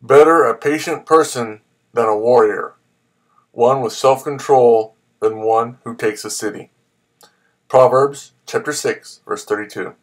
Better a patient person than a warrior, one with self-control than one who takes a city. Proverbs chapter 6, verse 32.